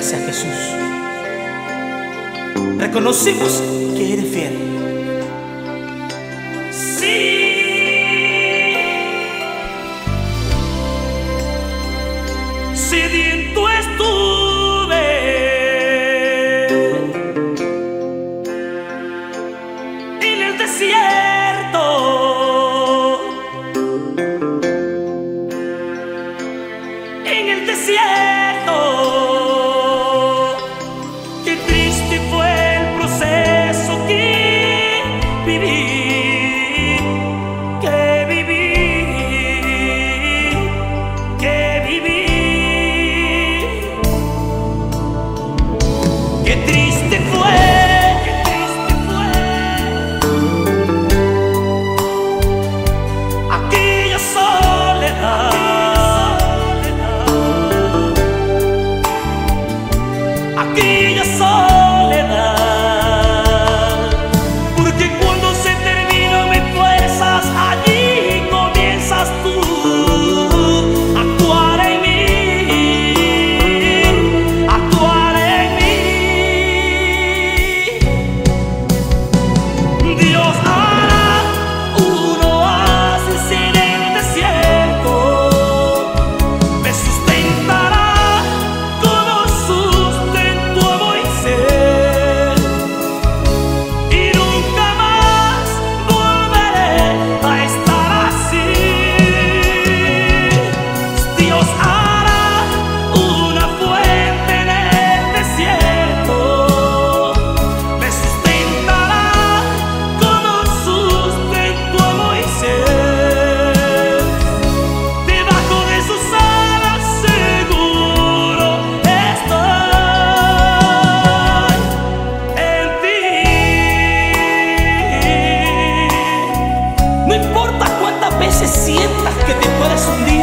gracias a Jesús. Reconocemos que eres fiel. Sí. Sediento estuve en el desierto, en el desierto. Qué triste fue el proceso que viví, que viví. Aquella soledad, porque cuando se terminan mis fuerzas, allí comienzas tú a actuar en mí, a actuar en mí. Dios hará un oasis en el desierto, me sustentará. Sientas que te puedes hundir,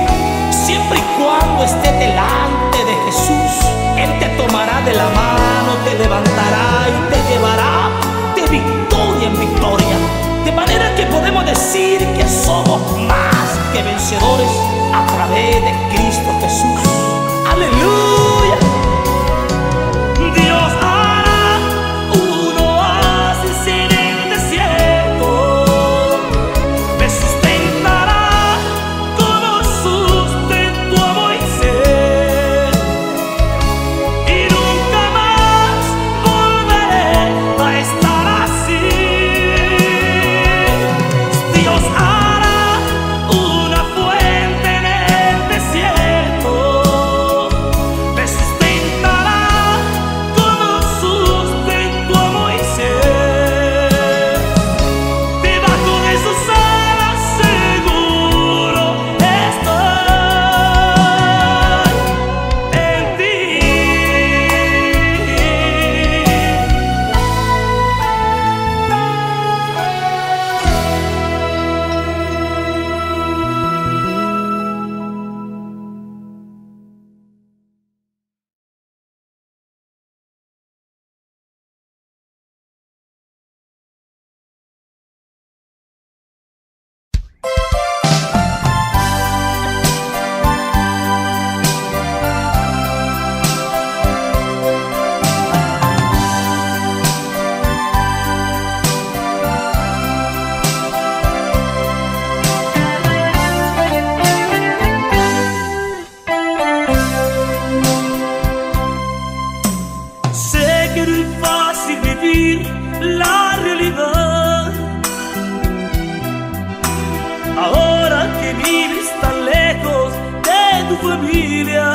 siempre y cuando estés delante de Jesús, Él te tomará de la mano, te levantará y te llevará de victoria en victoria, de manera que podemos decir que somos más que vencedores a través de Cristo Jesús. Aleluya. Dios hará un oasis en el desierto, me sustentará la realidad. Ahora que vives tan lejos de tu familia,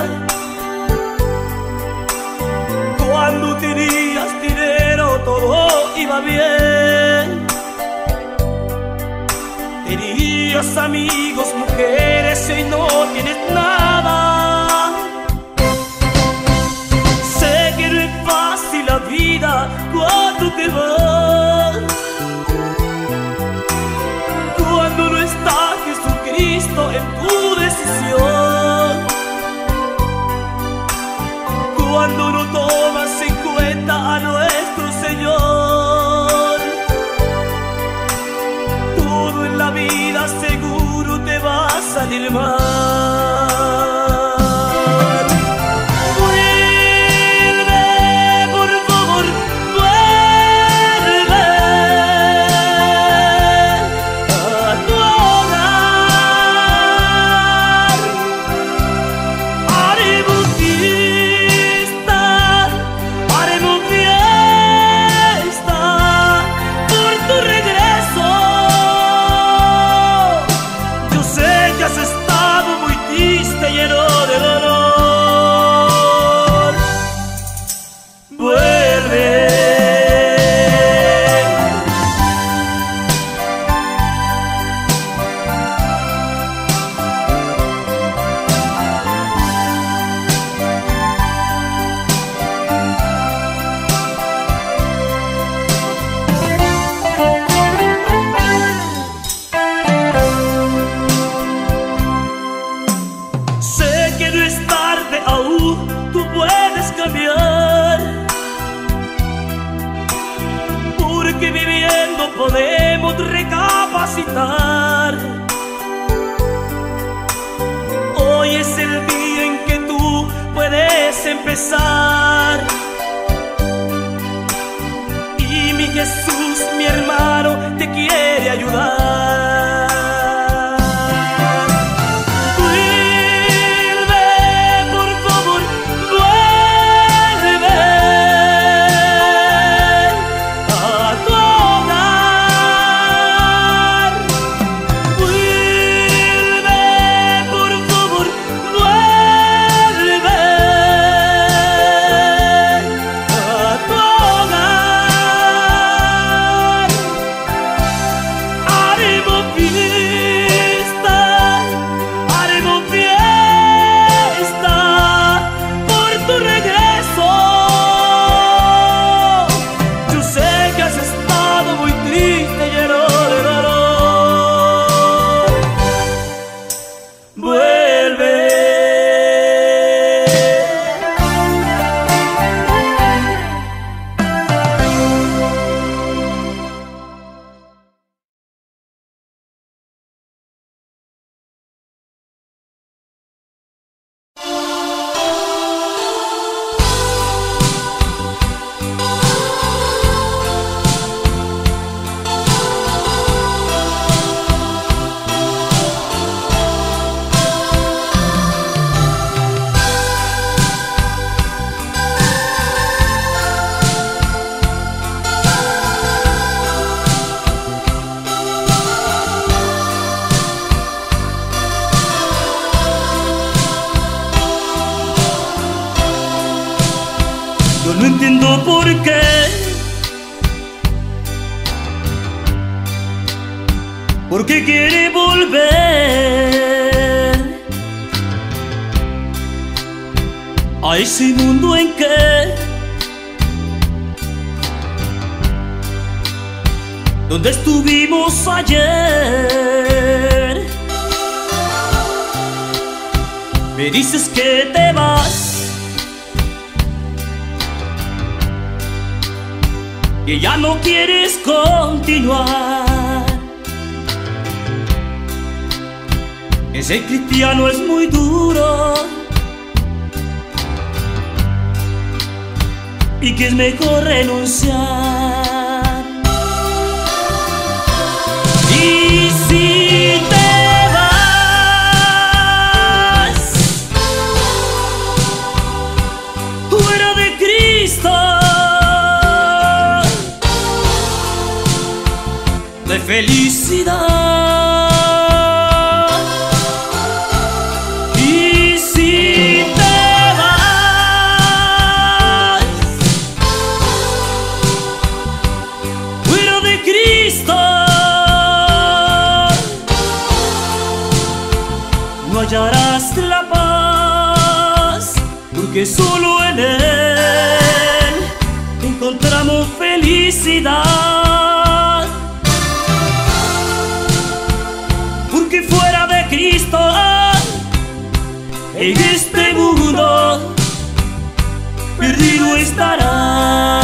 cuando tenías dinero todo iba bien, tenías amigos, mujeres, y hoy no tienes nada. Sé que no es fácil la vida cuando te vas, cuando no está Jesucristo en tu decisión, cuando no tomas en cuenta a nuestro Señor, todo en la vida seguro te va a salir mal. podemos recapacitar. Hoy es el día en que tú puedes empezar. Y mi Jesús, mi hermano, te quiere ayudar. Porque quiere volver a ese mundo en que donde estuvimos ayer. Me dices que te vas, que ya no quieres continuar. Ser cristiano es muy duro y que es mejor renunciar. Y si te vas fuera de Cristo, no hay felicidad. Hallarás la paz, porque solo en Él encontramos felicidad. Porque fuera de Cristo, en este mundo perdido estarás.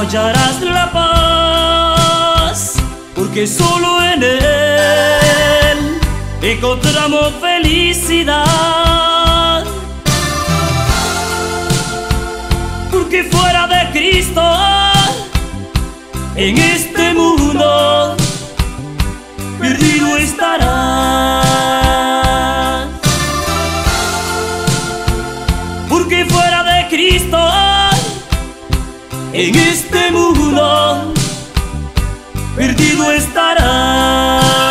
Hallarás la paz, porque solo en Él encontramos felicidad, porque fuera de Cristo en este mundo perdido estarás, porque fuera de Cristo en este mundo perdido estarás.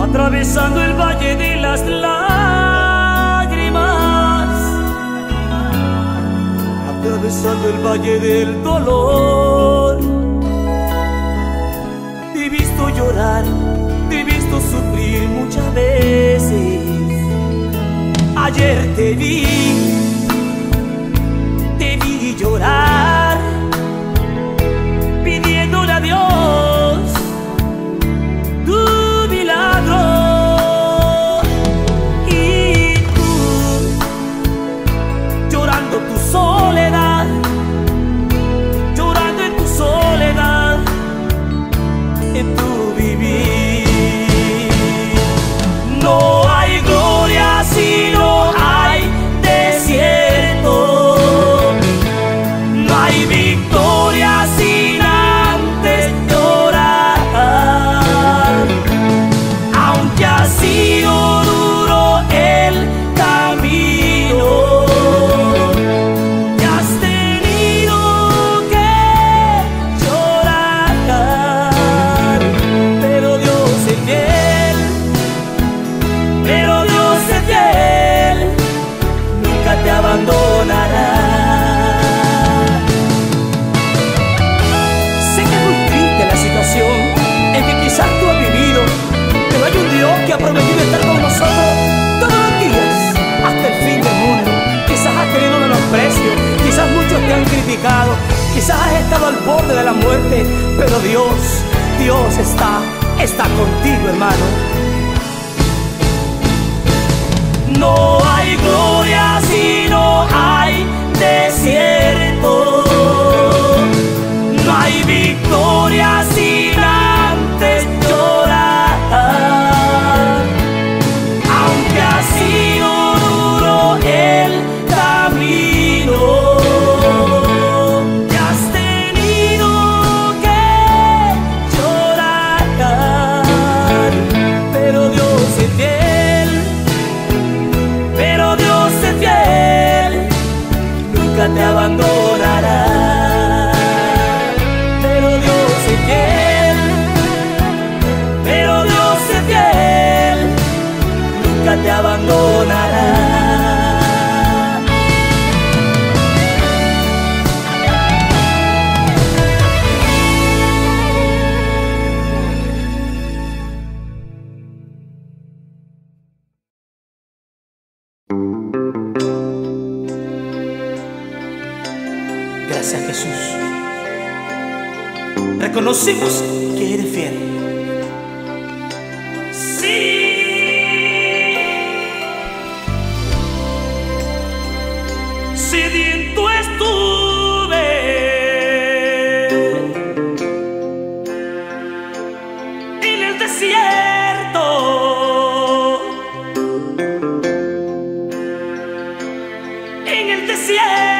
Atravesando el valle de las lágrimas, atravesando el valle del dolor, te he visto llorar, te he visto sufrir muchas veces. Ayer te vi llorar, pidiéndole a Dios tu milagro. Soledad, llorando en tu soledad, en tu vivir. No hay gloria si no hay desierto, no hay victoria sin antes llorar. Aunque ha sido duro el camino, prometido estar con nosotros todos los días hasta el fin del mundo. Quizás has tenido menosprecio, quizás muchos te han criticado, quizás has estado al borde de la muerte, pero Dios está contigo, hermano. No hay gloria si no hay desierto, no hay victoria sin antes llorar. Te abandonará, pero Dios es fiel, pero Dios es fiel, nunca te abandonará. Gracias, Jesús. Reconocimos que eres fiel. Sí, sediento estuve en el desierto, en el desierto.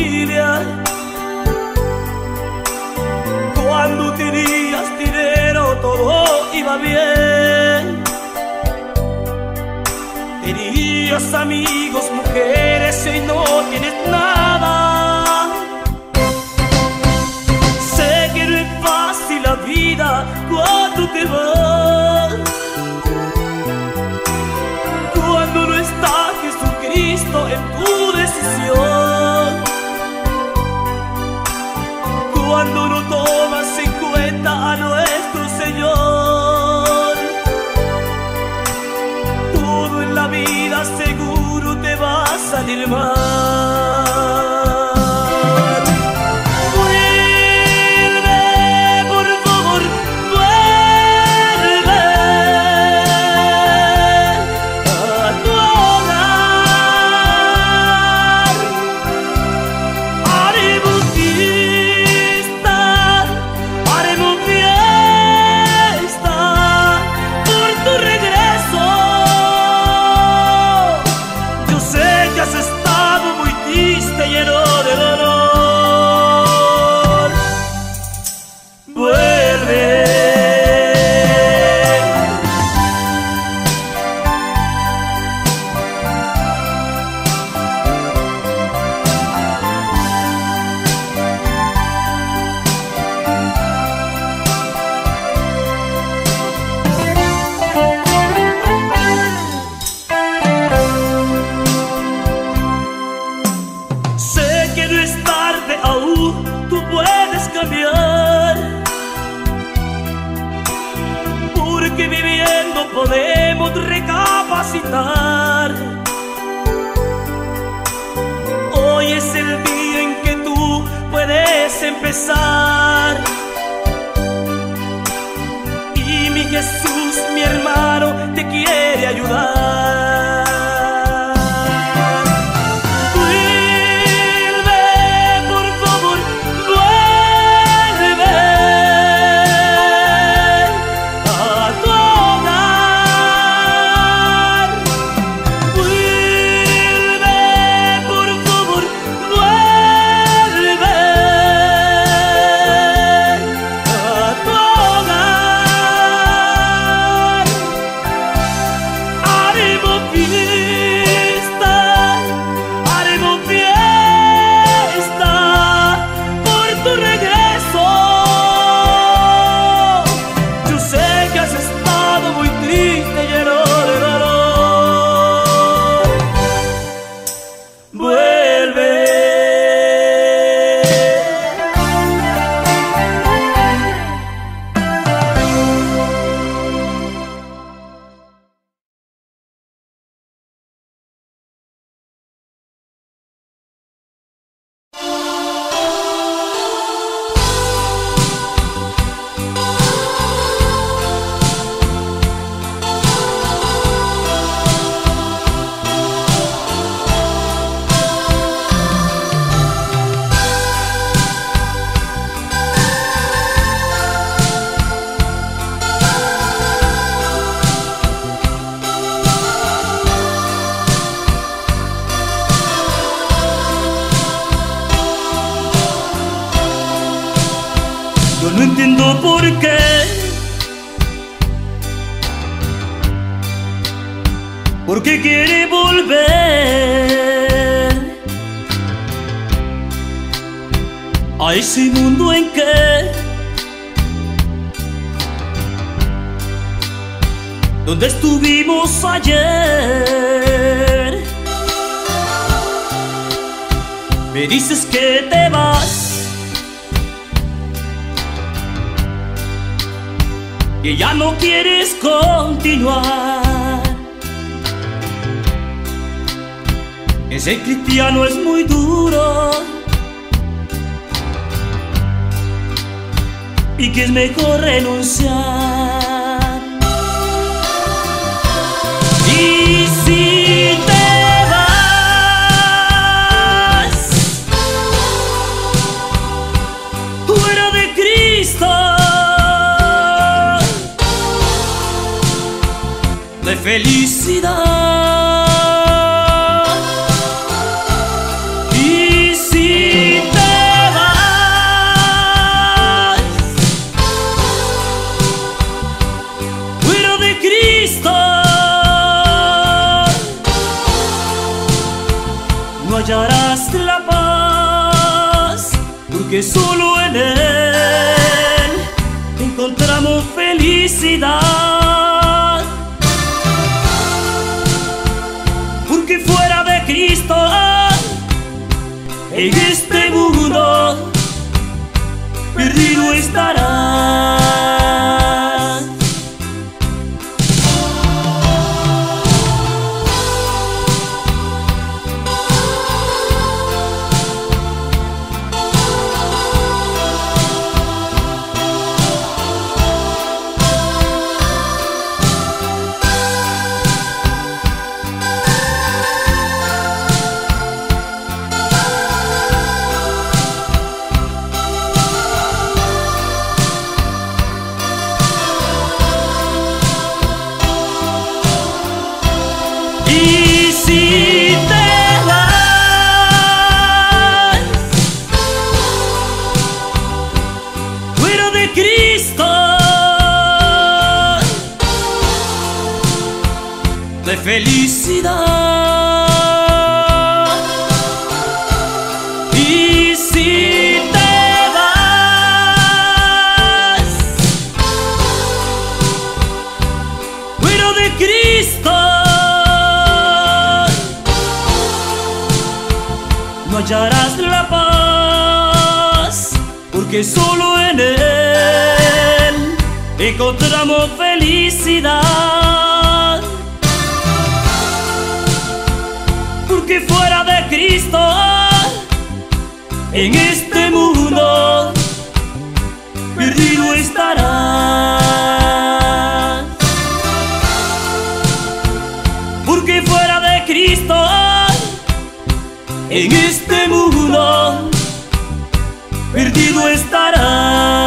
envidia cuando tenías dinero, todo iba bien. Tenías amigos, mujeres, y no tienes nada. Sé que no es fácil la vida cuando te vas, cuando no está Jesucristo en tu decisión, cuando no tomas en cuenta a nuestro Señor. Todo en la vida seguro te va a salir mal. Hoy es el día en que tú puedes empezar. Y mi Jesús, mi hermano, te quiere ayudar. Porque quiere volver a ese mundo en que donde estuvimos ayer. Me dices que te vas, que ya no quieres continuar. Ser cristiano es muy duro y que es mejor renunciar. Y si te vas fuera de Cristo, no hay felicidad. See you. Cristo. No hallarás la paz, porque solo en Él encontramos felicidad. Porque fuera de Cristo, en este mundo perdido estarás. De felicidad. Y si te vas fuera de Cristo, no hallarás la paz, porque solo en Él encontramos felicidad. Que fuera de Cristo, en este mundo perdido estarás. Porque fuera de Cristo, en este mundo perdido estarás.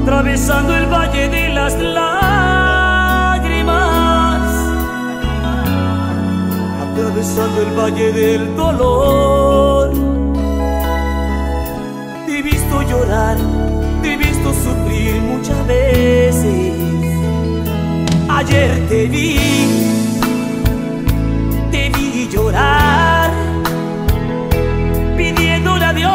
Atravesando el valle de las lágrimas, atravesando el valle del dolor, te he visto llorar, te he visto sufrir muchas veces. Ayer te vi llorar, pidiéndole a Dios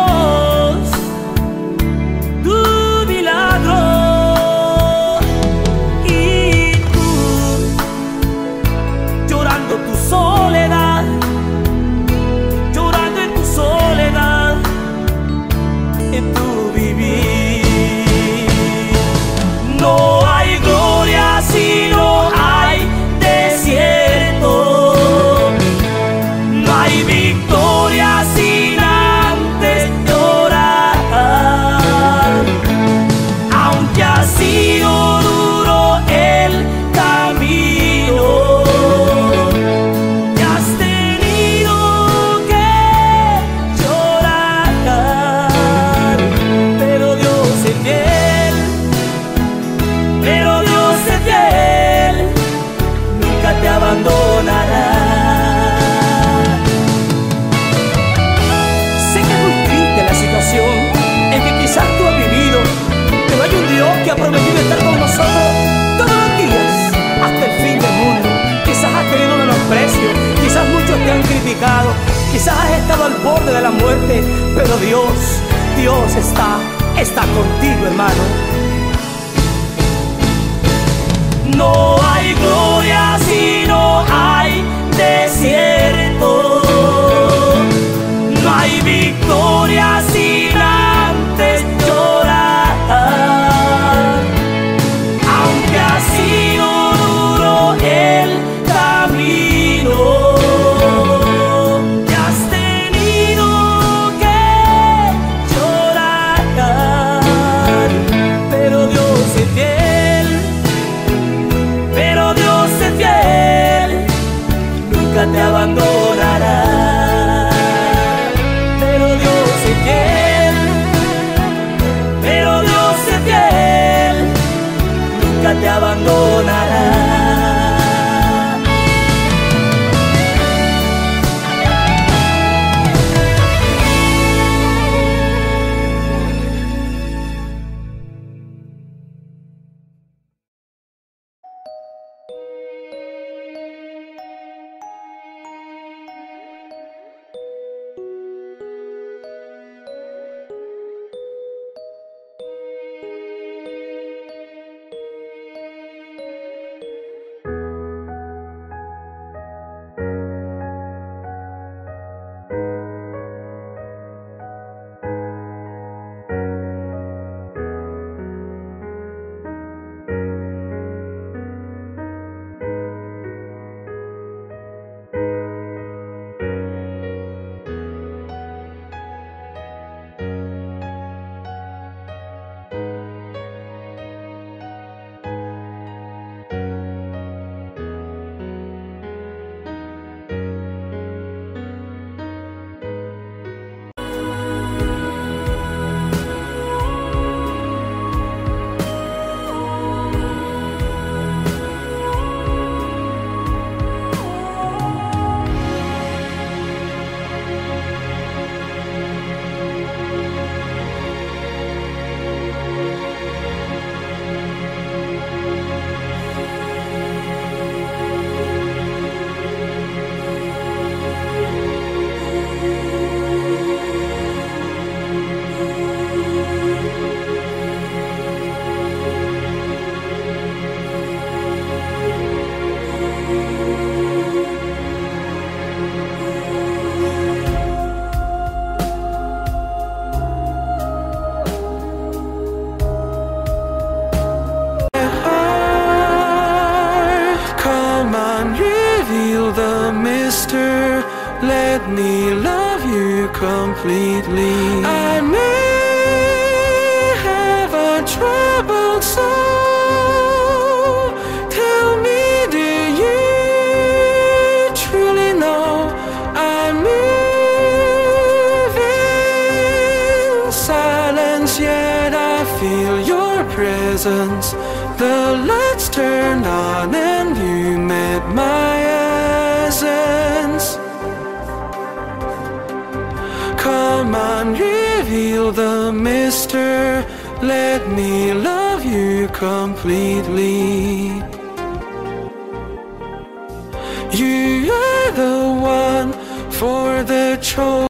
criticado, quizás has estado al borde de la muerte, pero Dios está contigo, hermano. No hay gloria si no hay de master, let me love you completely. I may have a troubled soul, tell me, do you truly know I'm moving? Silence, yet I feel your presence. The lights turned on and you met my essence. Come on, reveal the mister, let me love you completely. You are the one for the chosen.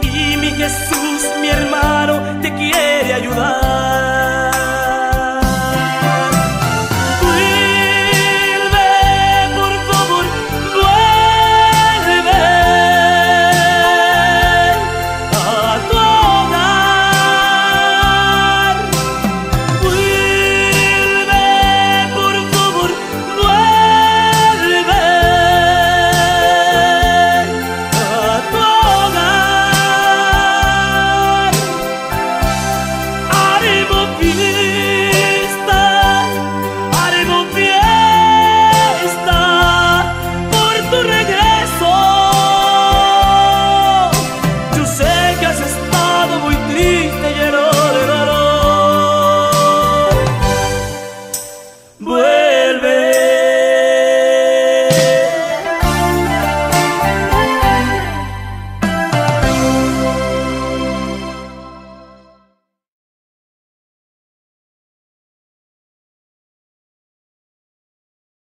Y mi Jesús, mi hermano, te quiere ayudar.